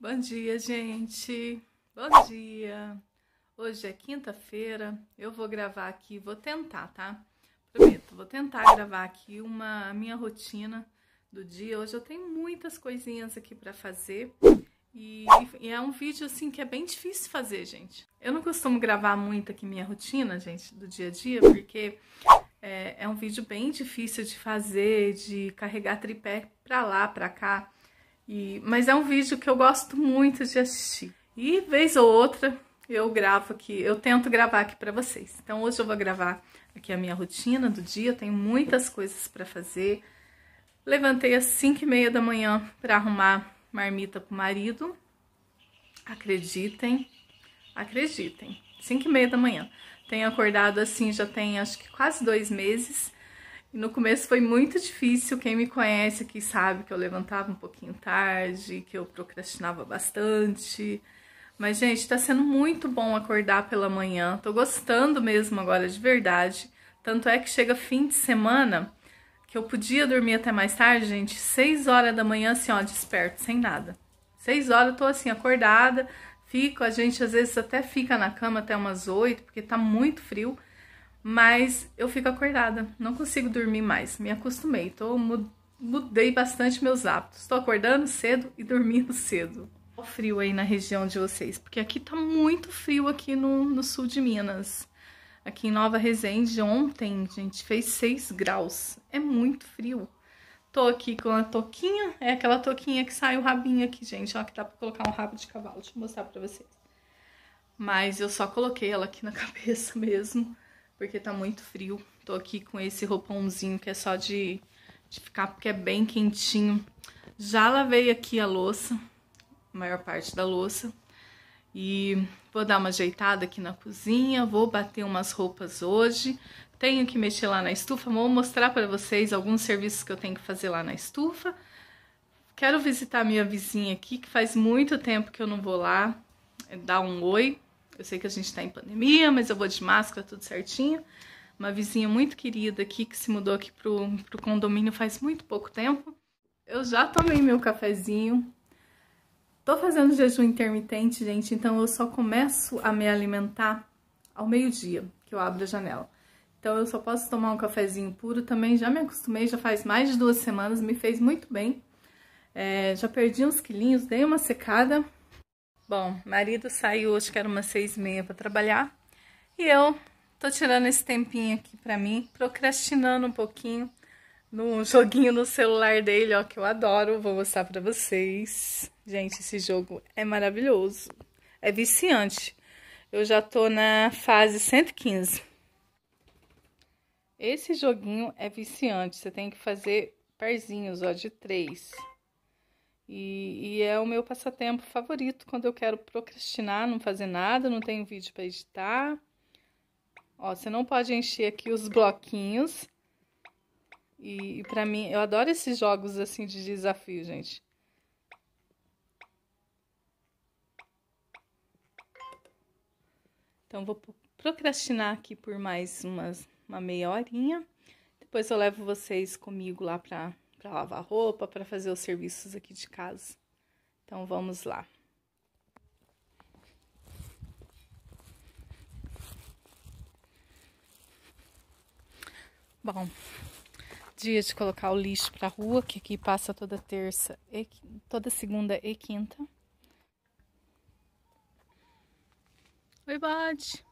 Bom dia, gente! Bom dia! Hoje é quinta-feira, eu vou gravar aqui, vou tentar, tá? Prometo, vou tentar gravar aqui a minha rotina do dia. Hoje eu tenho muitas coisinhas aqui pra fazer e é um vídeo assim que é bem difícil fazer, gente. Eu não costumo gravar muito aqui minha rotina, gente, do dia a dia, porque é um vídeo bem difícil de fazer, de carregar tripé pra lá, pra cá. Mas é um vídeo que eu gosto muito de assistir. E vez ou outra eu gravo aqui, eu tento gravar aqui pra vocês. Então hoje eu vou gravar aqui a minha rotina do dia, eu tenho muitas coisas pra fazer. Levantei às 5h30 da manhã pra arrumar marmita pro marido. Acreditem, 5h30 da manhã. Tenho acordado assim, já tem acho que quase 2 meses. E no começo foi muito difícil, quem me conhece aqui sabe que eu levantava um pouquinho tarde, que eu procrastinava bastante. Mas, gente, tá sendo muito bom acordar pela manhã, tô gostando mesmo agora de verdade. Tanto é que chega fim de semana, que eu podia dormir até mais tarde, gente, 6h da manhã, assim, ó, desperto, sem nada. 6h eu tô assim, acordada, a gente às vezes até fica na cama até umas 8h, porque tá muito frio. Mas eu fico acordada, não consigo dormir mais, me acostumei, mudei bastante meus hábitos. Estou acordando cedo e dormindo cedo. Olha o frio aí na região de vocês, porque aqui tá muito frio aqui no sul de Minas. Aqui em Nova Resende, ontem, gente, fez 6 graus, é muito frio. Tô aqui com a touquinha, é aquela touquinha que sai o rabinho aqui, gente, ó, que dá pra colocar um rabo de cavalo, deixa eu mostrar pra vocês. Mas eu só coloquei ela aqui na cabeça mesmo, porque tá muito frio. Tô aqui com esse roupãozinho que é só de ficar, porque é bem quentinho. Já lavei aqui a louça, a maior parte da louça. E vou dar uma ajeitada aqui na cozinha, vou bater umas roupas hoje. Tenho que mexer lá na estufa, vou mostrar pra vocês alguns serviços que eu tenho que fazer lá na estufa. Quero visitar minha vizinha aqui, que faz muito tempo que eu não vou lá, dar um oi. Eu sei que a gente tá em pandemia, mas eu vou de máscara, tudo certinho. Uma vizinha muito querida aqui, que se mudou aqui pro condomínio faz muito pouco tempo. Eu já tomei meu cafezinho. Tô fazendo jejum intermitente, gente, então eu só começo a me alimentar ao meio-dia, que eu abro a janela. Então eu só posso tomar um cafezinho puro também, já me acostumei, já faz mais de 2 semanas, me fez muito bem. Já perdi uns quilinhos, dei uma secada. Bom, marido saiu, acho que era umas 6h30 pra trabalhar, e eu tô tirando esse tempinho aqui pra mim, procrastinando um pouquinho no joguinho no celular dele, ó, que eu adoro, vou mostrar pra vocês. Gente, esse jogo é maravilhoso, é viciante. Eu já tô na fase 115. Esse joguinho é viciante, você tem que fazer parzinhos, ó, de 3. E é o meu passatempo favorito quando eu quero procrastinar, não fazer nada, não tenho vídeo para editar. Ó, você não pode encher aqui os bloquinhos. E para mim, eu adoro esses jogos assim de desafio, gente. Então, vou procrastinar aqui por mais uma meia horinha. Depois eu levo vocês comigo lá para lavar roupa, para fazer os serviços aqui de casa. Então, vamos lá. Bom, dia de colocar o lixo pra rua, que aqui passa toda terça, toda segunda e quinta. Oi, Bode!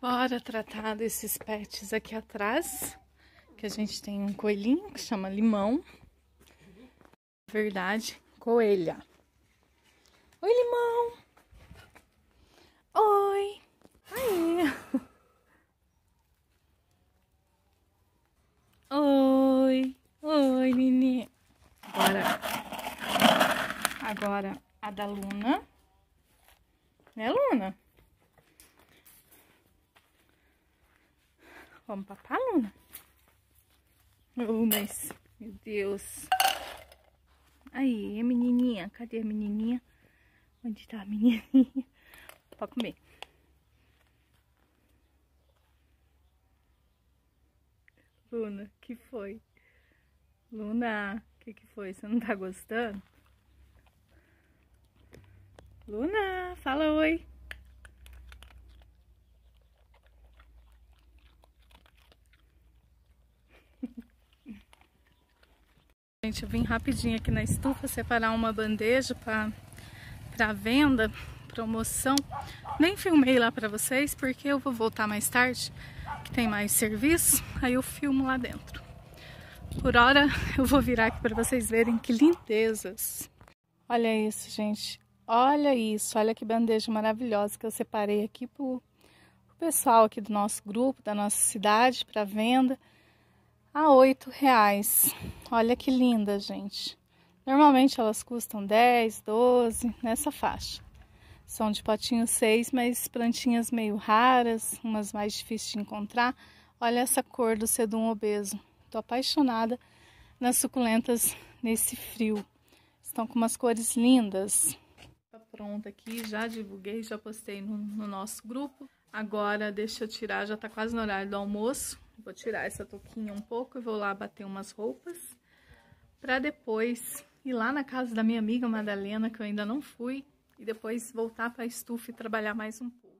Bora tratar desses pets aqui atrás, que a gente tem um coelhinho que chama Limão. Na verdade, coelha. Oi, Limão! Oi! Aí! Oi! Oi, Nini! Agora a da Luna. Né, Luna? Vamos papar, Luna? Oh, mas, meu Deus. Aí, menininha. Cadê a menininha? Onde tá a menininha? Pode comer. Luna, que foi? Luna, que foi? Você não tá gostando? Luna, fala oi. Gente, eu vim rapidinho aqui na estufa separar uma bandeja para venda, promoção. Nem filmei lá para vocês, porque eu vou voltar mais tarde, que tem mais serviço, aí eu filmo lá dentro. Por hora, eu vou virar aqui para vocês verem que lindezas. Olha isso, gente. Olha isso. Olha que bandeja maravilhosa que eu separei aqui pro pessoal aqui do nosso grupo, da nossa cidade, para venda. A R$8. Olha que linda, gente. Normalmente elas custam 10, 12, nessa faixa. São de potinho 6, mas plantinhas meio raras, umas mais difíceis de encontrar. Olha essa cor do sedum obeso. Tô apaixonada nas suculentas nesse frio. Estão com umas cores lindas. Tá pronta aqui, já divulguei, já postei no nosso grupo. Agora deixa eu tirar, já tá quase no horário do almoço. Vou tirar essa touquinha um pouco e vou lá bater umas roupas para depois ir lá na casa da minha amiga Madalena, que eu ainda não fui, e depois voltar para a estufa e trabalhar mais um pouco.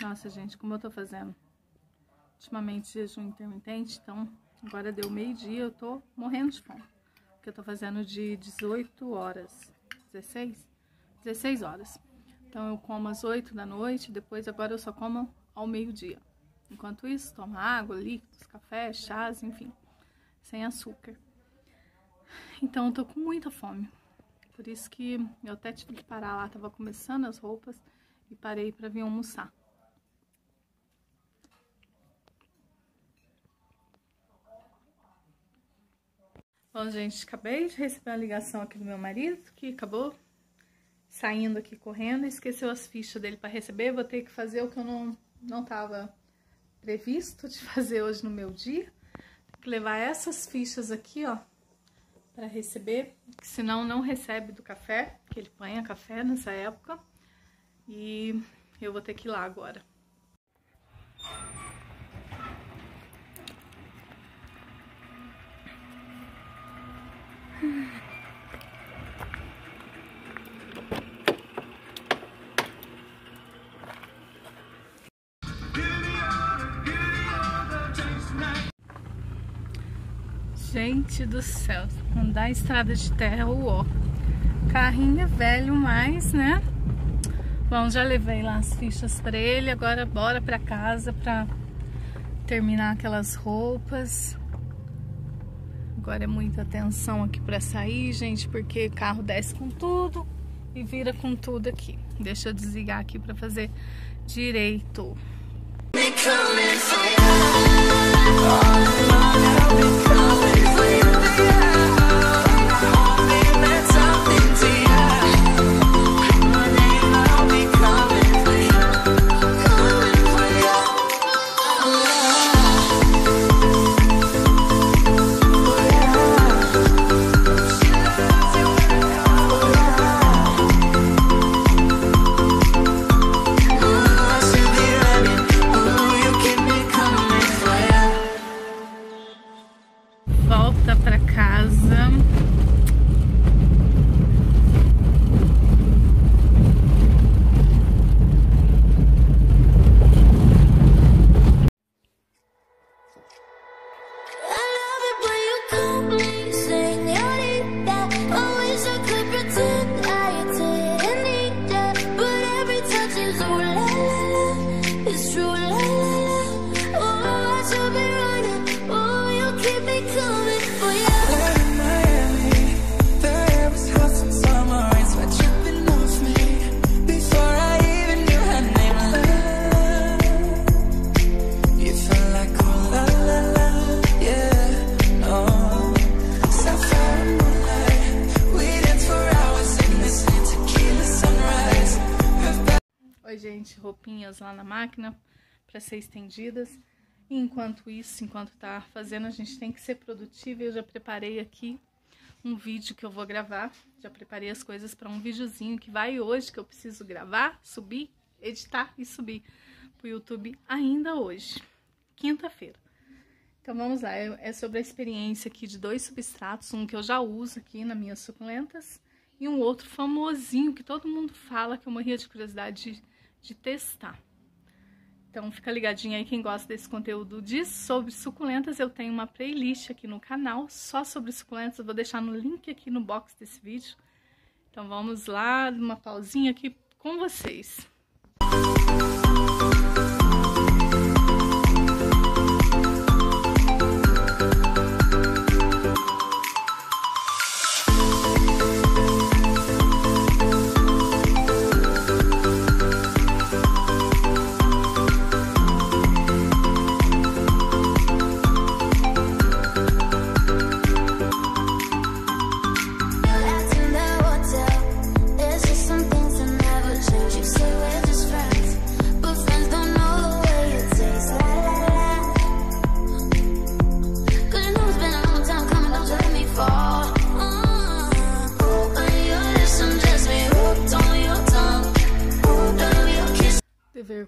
Nossa, gente, como eu tô fazendo ultimamente jejum intermitente, então agora deu meio-dia, eu tô morrendo de fome. Porque eu tô fazendo de 16 horas. Então eu como às 8 da noite, depois agora eu só como ao meio-dia. Enquanto isso, tomo água, líquidos, café, chás, enfim, sem açúcar. Então eu tô com muita fome. Por isso que eu até tive que parar lá, tava começando as roupas e parei pra vir almoçar. Bom, gente, acabei de receber uma ligação aqui do meu marido, que acabou saindo aqui correndo e esqueceu as fichas dele para receber. Vou ter que fazer o que eu não tava previsto de fazer hoje no meu dia. Tem que levar essas fichas aqui, ó, para receber, que senão não recebe do café, que ele põe a café nessa época. E eu vou ter que ir lá agora. Gente do céu, andar estrada de terra, uó. Carrinho é velho, mas, né? Bom, já levei lá as fichas pra ele, agora bora pra casa pra terminar aquelas roupas. Agora é muita atenção aqui pra sair, gente, porque o carro desce com tudo e vira com tudo aqui. Deixa eu desligar aqui pra fazer direito. gente, roupinhas lá na máquina para ser estendidas. E enquanto isso, enquanto tá fazendo, a gente tem que ser produtiva. Eu já preparei aqui um vídeo que eu vou gravar, já preparei as coisas para um videozinho que vai hoje, que eu preciso gravar, subir, editar e subir pro YouTube ainda hoje, quinta-feira. Então vamos lá, é sobre a experiência aqui de dois substratos, um que eu já uso aqui nas minhas suculentas e um outro famosinho que todo mundo fala, que eu morria de curiosidade de testar. Então fica ligadinho aí quem gosta desse conteúdo de sobre suculentas. Eu tenho uma playlist aqui no canal só sobre suculentas, eu vou deixar no link aqui no box desse vídeo. Então vamos lá, uma pausinha aqui com vocês.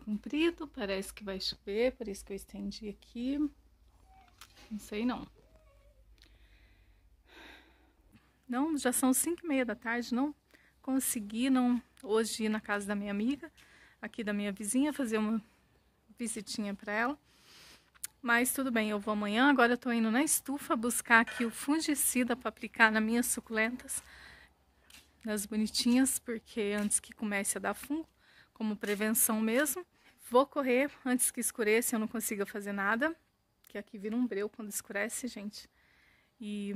Comprido, parece que vai chover, por isso que eu estendi aqui, não sei não. Não, já são 5h30 da tarde, não consegui hoje ir na casa da minha amiga, aqui da minha vizinha, fazer uma visitinha para ela, mas tudo bem, eu vou amanhã. Agora eu tô indo na estufa buscar aqui o fungicida para aplicar nas minhas suculentas, nas bonitinhas, porque antes que comece a dar fungo, como prevenção mesmo. Vou correr antes que escureça, eu não consiga fazer nada, que aqui vira um breu quando escurece, gente. E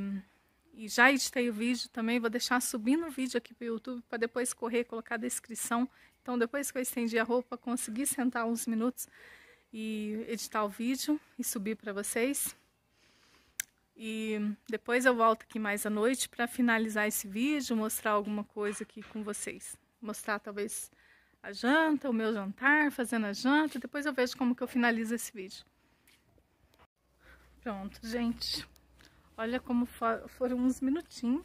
já editei o vídeo também, vou deixar subindo o vídeo aqui pro YouTube para depois correr, colocar a descrição. Então depois que eu estendi a roupa, consegui sentar uns minutos e editar o vídeo e subir para vocês. E depois eu volto aqui mais à noite para finalizar esse vídeo, mostrar alguma coisa aqui com vocês. Mostrar talvez a janta, o meu jantar, fazendo a janta, depois eu vejo como que eu finalizo esse vídeo. Pronto, gente. Olha como foram uns minutinhos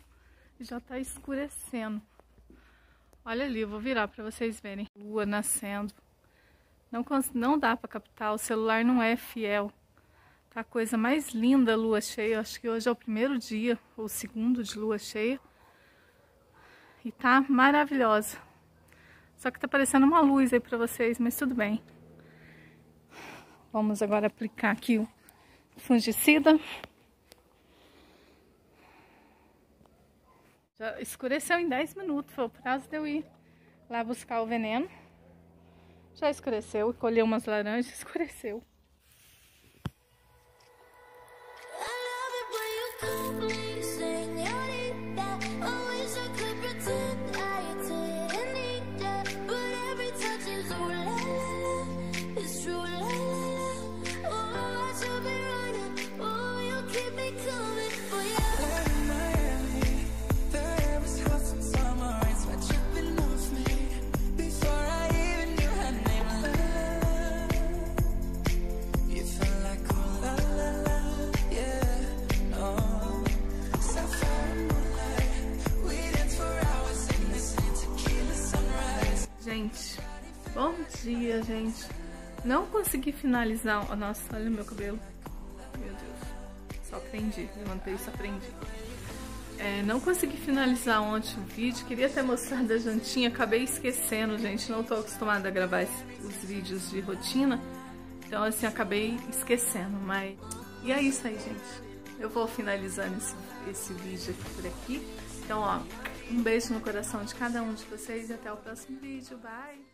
e já tá escurecendo. Olha ali, eu vou virar para vocês verem. Lua nascendo. Não dá para captar, o celular não é fiel. Tá a coisa mais linda, lua cheia. Acho que hoje é o primeiro dia, ou o segundo de lua cheia. E tá maravilhosa. Só que tá aparecendo uma luz aí pra vocês, mas tudo bem. Vamos agora aplicar aqui o fungicida. Já escureceu em 10 minutos, foi o prazo de eu ir lá buscar o veneno. Já escureceu, colhei umas laranjas, escureceu. Bom dia, gente. Não consegui finalizar. Oh, nossa, olha o meu cabelo. Meu Deus. Só prendi. Levantei e só prendi. Não consegui finalizar ontem o vídeo. Queria ter mostrado a jantinha. Acabei esquecendo, gente. Não tô acostumada a gravar os vídeos de rotina. Então, assim, acabei esquecendo. Mas... E é isso aí, gente. Eu vou finalizando esse vídeo aqui por aqui. Então, ó, um beijo no coração de cada um de vocês e até o próximo vídeo. Bye!